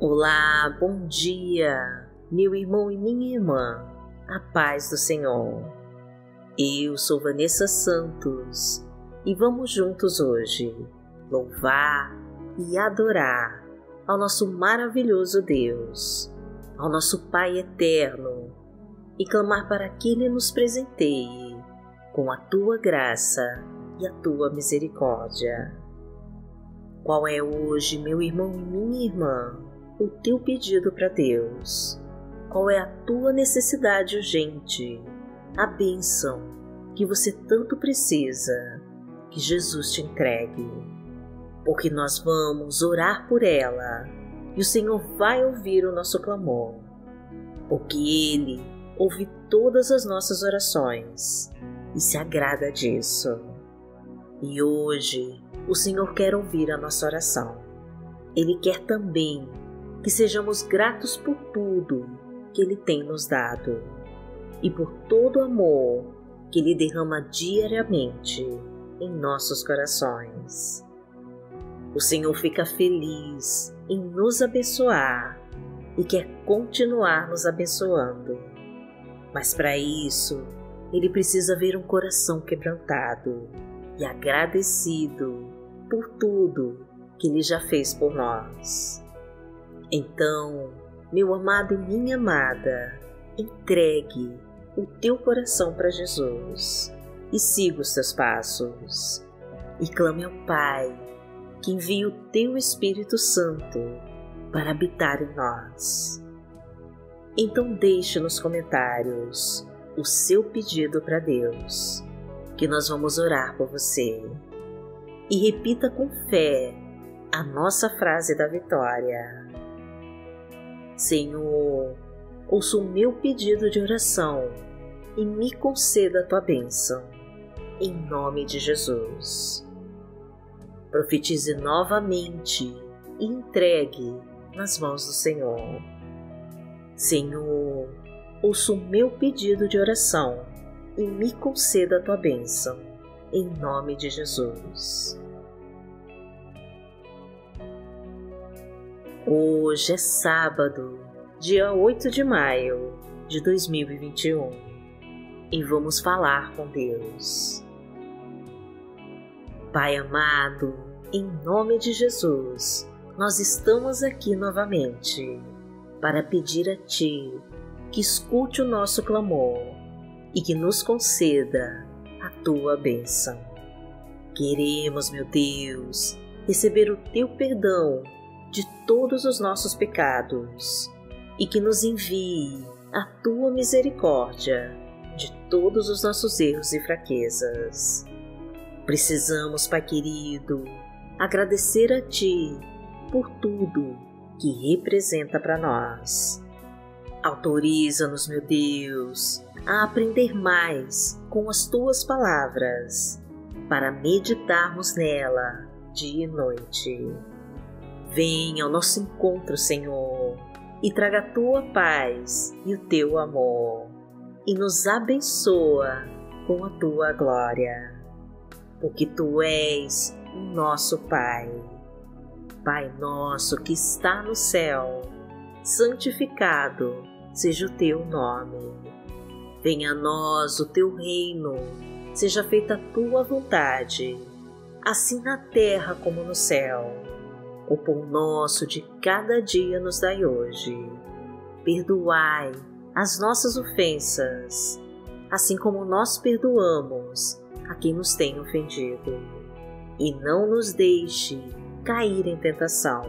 Olá, bom dia, meu irmão e minha irmã, a paz do Senhor. Eu sou Vanessa Santos e vamos juntos hoje louvar e adorar ao nosso maravilhoso Deus, ao nosso Pai eterno, e clamar para que Ele nos presenteie com a Tua graça e a Tua misericórdia. Qual é hoje, meu irmão e minha irmã, o teu pedido para Deus? Qual é a tua necessidade urgente, a bênção que você tanto precisa, que Jesus te entregue? Porque nós vamos orar por ela e o Senhor vai ouvir o nosso clamor, porque Ele ouve todas as nossas orações e se agrada disso. E hoje o Senhor quer ouvir a nossa oração. Ele quer também que sejamos gratos por tudo que Ele tem nos dado e por todo o amor que Ele derrama diariamente em nossos corações. O Senhor fica feliz em nos abençoar e quer continuar nos abençoando. Mas para isso, Ele precisa ver um coração quebrantado e agradecido por tudo que Ele já fez por nós. Então, meu amado e minha amada, entregue o teu coração para Jesus e siga os teus passos. E clame ao Pai, que envie o teu Espírito Santo para habitar em nós. Então deixe nos comentários o seu pedido para Deus, que nós vamos orar por você. E repita com fé a nossa frase da vitória. Senhor, ouça o meu pedido de oração e me conceda a Tua bênção, em nome de Jesus. Profetize novamente e entregue nas mãos do Senhor. Senhor, ouça o meu pedido de oração e me conceda a Tua bênção, em nome de Jesus. Hoje é sábado, dia 8 de maio de 2021, e vamos falar com Deus. Pai amado, em nome de Jesus, nós estamos aqui novamente para pedir a Ti que escute o nosso clamor e que nos conceda a Tua bênção. Queremos, meu Deus, receber o Teu perdão de todos os nossos pecados e que nos envie a Tua misericórdia de todos os nossos erros e fraquezas. Precisamos, Pai querido, agradecer a Ti por tudo que representa para nós. Autoriza-nos, meu Deus, a aprender mais com as Tuas palavras para meditarmos nela dia e noite. Venha ao nosso encontro, Senhor, e traga a Tua paz e o Teu amor, e nos abençoa com a Tua glória, porque Tu és o nosso Pai. Pai nosso que está no céu, santificado seja o Teu nome. Venha a nós o Teu reino, seja feita a Tua vontade, assim na terra como no céu. O pão nosso de cada dia nos dai hoje. Perdoai as nossas ofensas, assim como nós perdoamos a quem nos tem ofendido. E não nos deixe cair em tentação,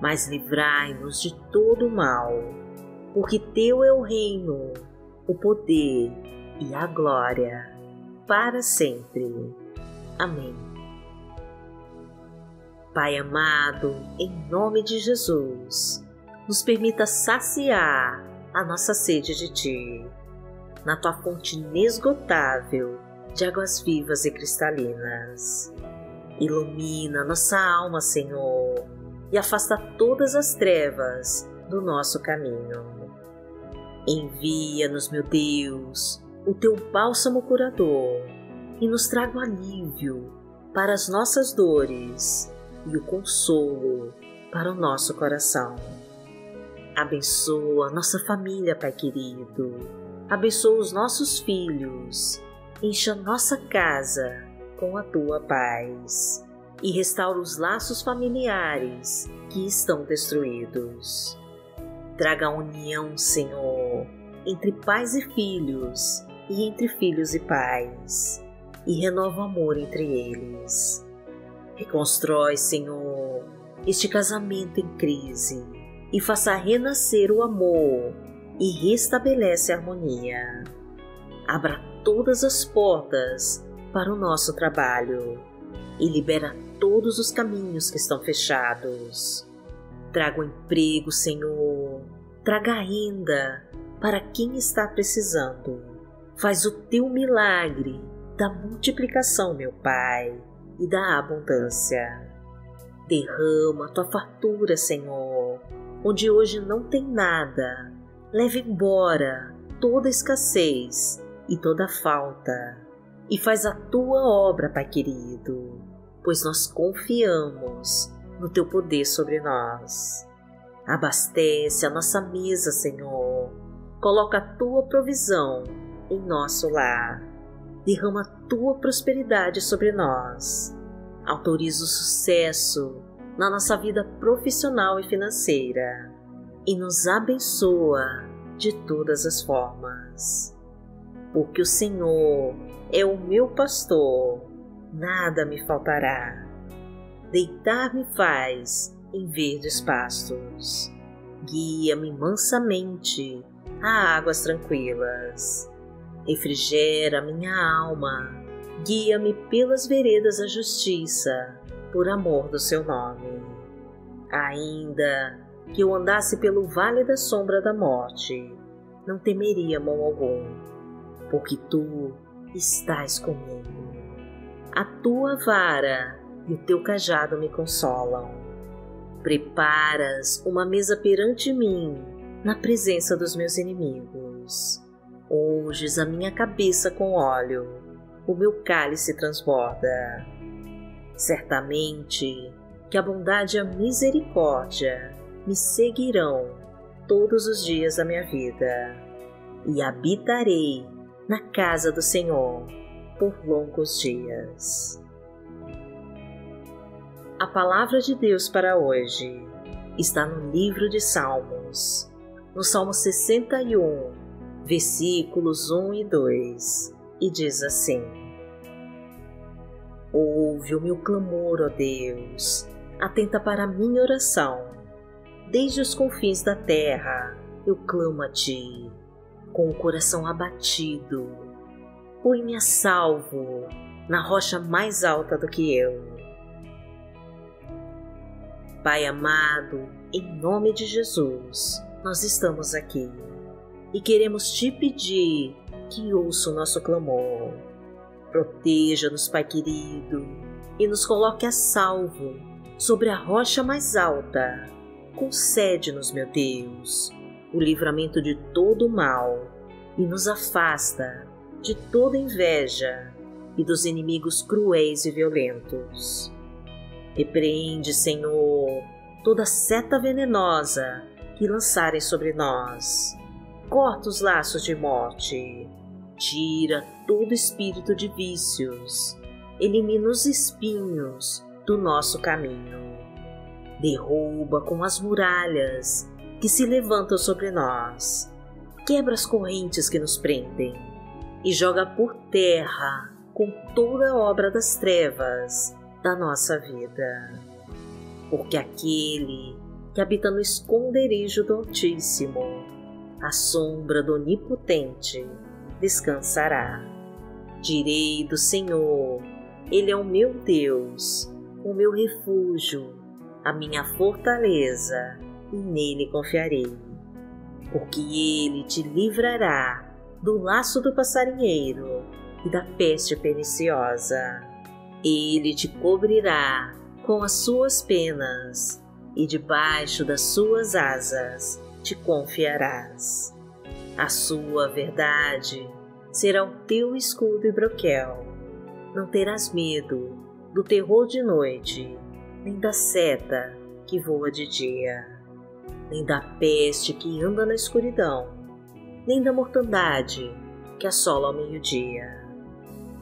mas livrai-nos de todo o mal, porque Teu é o reino, o poder e a glória, para sempre. Amém. Pai amado, em nome de Jesus, nos permita saciar a nossa sede de Ti, na Tua fonte inesgotável de águas vivas e cristalinas. Ilumina nossa alma, Senhor, e afasta todas as trevas do nosso caminho. Envia-nos, meu Deus, o Teu bálsamo curador e nos traga o alívio para as nossas dores, e o consolo para o nosso coração. Abençoa nossa família, Pai querido. Abençoa os nossos filhos. Encha nossa casa com a Tua paz e restaura os laços familiares que estão destruídos. Traga a união, Senhor, entre pais e filhos e entre filhos e pais, e renova o amor entre eles. Reconstrói, Senhor, este casamento em crise e faça renascer o amor e restabelece a harmonia. Abra todas as portas para o nosso trabalho e libera todos os caminhos que estão fechados. Traga o emprego, Senhor, traga a renda para quem está precisando. Faz o Teu milagre da multiplicação, meu Pai, e da abundância. Derrama a Tua fartura, Senhor, onde hoje não tem nada. Leva embora toda a escassez e toda a falta e faz a Tua obra, Pai querido, pois nós confiamos no Teu poder sobre nós. Abastece a nossa mesa, Senhor. Coloca a Tua provisão em nosso lar. Derrama a Tua prosperidade sobre nós. Autoriza o sucesso na nossa vida profissional e financeira e nos abençoa de todas as formas. Porque o Senhor é o meu pastor, nada me faltará. Deitar-me faz em verdes pastos. Guia-me mansamente a águas tranquilas. Refrigera minha alma. Guia-me pelas veredas da justiça, por amor do Seu nome. Ainda que eu andasse pelo vale da sombra da morte, não temeria mal algum, porque Tu estás comigo. A Tua vara e o Teu cajado me consolam. Preparas uma mesa perante mim, na presença dos meus inimigos. Unges a minha cabeça com óleo, o meu cálice transborda. Certamente que a bondade e a misericórdia me seguirão todos os dias da minha vida, e habitarei na casa do Senhor por longos dias. A palavra de Deus para hoje está no livro de Salmos, no Salmo 61, versículos 1 e 2, e diz assim: Ouve o meu clamor, ó Deus, atenta para a minha oração. Desde os confins da terra eu clamo a Ti, com o coração abatido. Põe-me a salvo na rocha mais alta do que eu. Pai amado, em nome de Jesus, nós estamos aqui e queremos Te pedir que ouça o nosso clamor. Proteja-nos, Pai querido, e nos coloque a salvo sobre a rocha mais alta. Concede-nos, meu Deus, o livramento de todo o mal e nos afasta de toda inveja e dos inimigos cruéis e violentos. Repreende, Senhor, toda seta venenosa que lançarem sobre nós. Corta os laços de morte. Tira todo espírito de vícios. Elimina os espinhos do nosso caminho. Derruba com as muralhas que se levantam sobre nós. Quebra as correntes que nos prendem e joga por terra com toda a obra das trevas da nossa vida. Porque aquele que habita no esconderijo do Altíssimo, à sombra do Onipotente, descansará. Direi do Senhor: Ele é o meu Deus, o meu refúgio, a minha fortaleza, e nele confiarei. Porque Ele te livrará do laço do passarinheiro e da peste perniciosa. Ele te cobrirá com as suas penas, e debaixo das suas asas te confiarás. A sua verdade será o teu escudo e broquel. Não terás medo do terror de noite, nem da seta que voa de dia, nem da peste que anda na escuridão, nem da mortandade que assola ao meio-dia.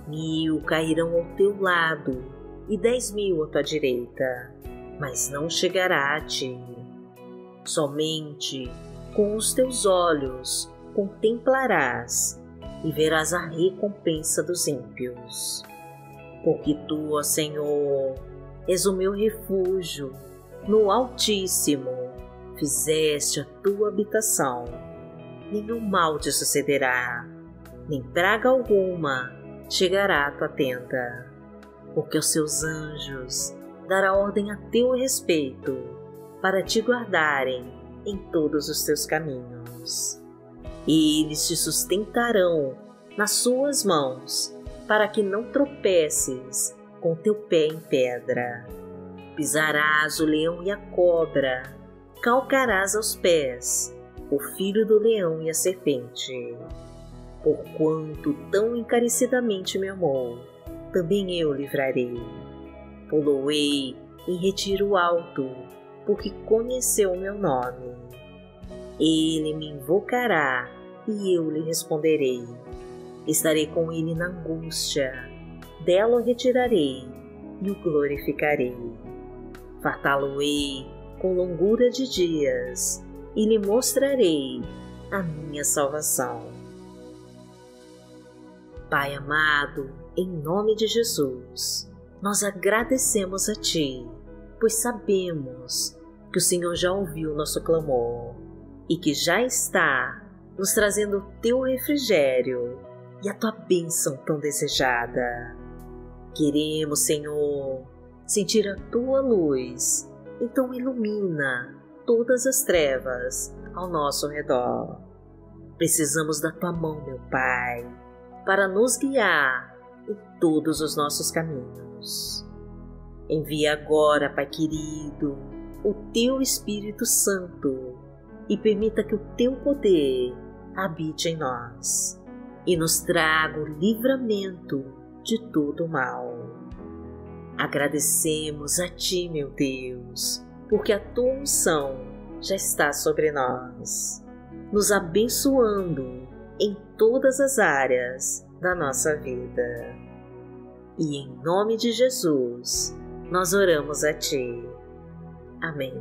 1000 cairão ao teu lado e 10.000 à tua direita, mas não chegará a ti. Somente com os teus olhos contemplarás e verás a recompensa dos ímpios. Porque tu, ó Senhor, és o meu refúgio, no Altíssimo fizeste a tua habitação. Nenhum mal te sucederá, nem praga alguma chegará à tua tenda. Porque aos seus anjos dará ordem a teu respeito, para te guardarem em todos os teus caminhos. E eles te sustentarão nas suas mãos, para que não tropeces com teu pé em pedra. Pisarás o leão e a cobra, calcarás aos pés o filho do leão e a serpente. Porquanto tão encarecidamente me amou, também eu livrarei. Pô-lo-ei em retiro alto, porque conheceu o meu nome. Ele me invocará e eu lhe responderei. Estarei com ele na angústia, dela o retirarei e o glorificarei. Fartá-lo-ei com longura de dias e lhe mostrarei a minha salvação. Pai amado, em nome de Jesus, nós agradecemos a Ti, pois sabemos que o Senhor já ouviu nosso clamor e que já está nos trazendo o Teu refrigério e a Tua bênção tão desejada. Queremos, Senhor, sentir a Tua luz, então ilumina todas as trevas ao nosso redor. Precisamos da Tua mão, meu Pai, para nos guiar em todos os nossos caminhos. Envia agora, Pai querido, o Teu Espírito Santo e permita que o Teu poder habite em nós e nos traga o livramento de todo o mal. Agradecemos a Ti, meu Deus, porque a Tua unção já está sobre nós, nos abençoando em todas as áreas da nossa vida. E em nome de Jesus, nós oramos a Ti. Amém.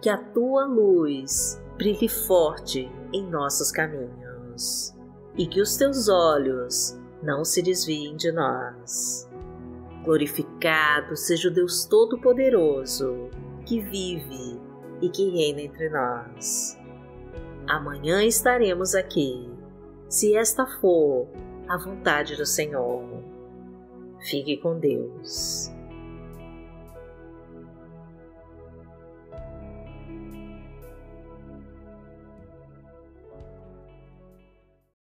Que a Tua luz brilhe forte em nossos caminhos e que os Teus olhos não se desviem de nós. Glorificado seja o Deus Todo-Poderoso, que vive e que reina entre nós. Amanhã estaremos aqui, se esta for a vontade do Senhor. Fique com Deus.